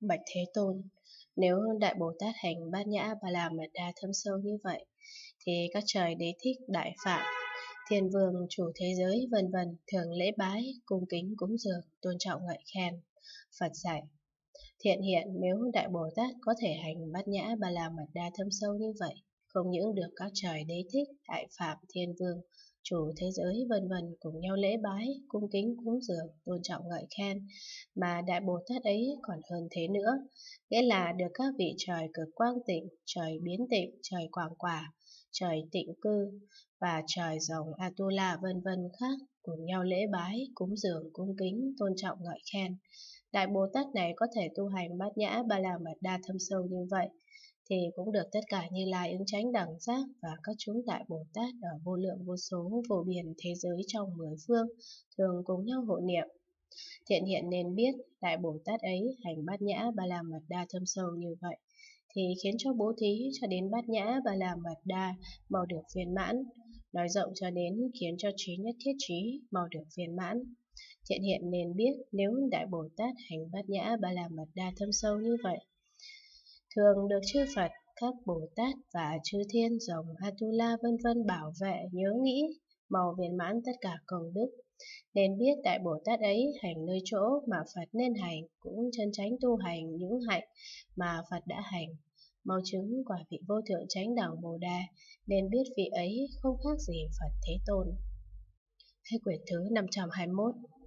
Bạch Thế Tôn, nếu Đại Bồ Tát hành Bát Nhã Ba La Mật Đa thâm sâu như vậy, thì các trời đế thích, đại phạm, thiên vương, chủ thế giới vân vân thường lễ bái, cung kính cúng dường, tôn trọng ngợi khen. Phật dạy: Thiện hiện, nếu Đại Bồ Tát có thể hành Bát Nhã Ba La Mật Đa thâm sâu như vậy, không những được các trời đế thích, đại phạm, thiên vương, chủ thế giới vân vân cùng nhau lễ bái, cung kính cúng dường, tôn trọng ngợi khen, mà Đại Bồ Tát ấy còn hơn thế nữa, nghĩa là được các vị trời cực quang tịnh, trời biến tịnh, trời quảng quả, trời tịnh cư và trời rồng Atula vân vân khác cùng nhau lễ bái, cúng dường, cung kính, tôn trọng ngợi khen. Đại Bồ Tát này có thể tu hành Bát Nhã Ba La Mật Đa thâm sâu như vậy, thì cũng được tất cả Như Lai, Ứng Chánh, Đẳng Giác và các chúng Đại Bồ Tát ở vô lượng vô số vô biên thế giới trong 10 phương thường cùng nhau hộ niệm. Thiện hiện nên biết, Đại Bồ Tát ấy hành Bát Nhã Ba La Mật Đa thâm sâu như vậy, thì khiến cho bố thí cho đến Bát Nhã Ba La Mật Đa mau được viên mãn, nói rộng cho đến khiến cho trí nhất thiết trí mau được viên mãn. Thiện hiện nên biết, nếu Đại Bồ Tát hành Bát Nhã Ba La Mật Đa thâm sâu như vậy, thường được chư Phật, các Bồ Tát và chư thiên, rồng Atula vân vân bảo vệ, nhớ nghĩ, mau viên mãn tất cả công đức. Nên biết Đại Bồ Tát ấy hành nơi chỗ mà Phật nên hành, cũng chân chánh tu hành những hạnh mà Phật đã hành, mau chứng quả vị vô thượng chánh đẳng bồ đề, nên biết vị ấy không khác gì Phật Thế Tôn. Hết quyển thứ 521.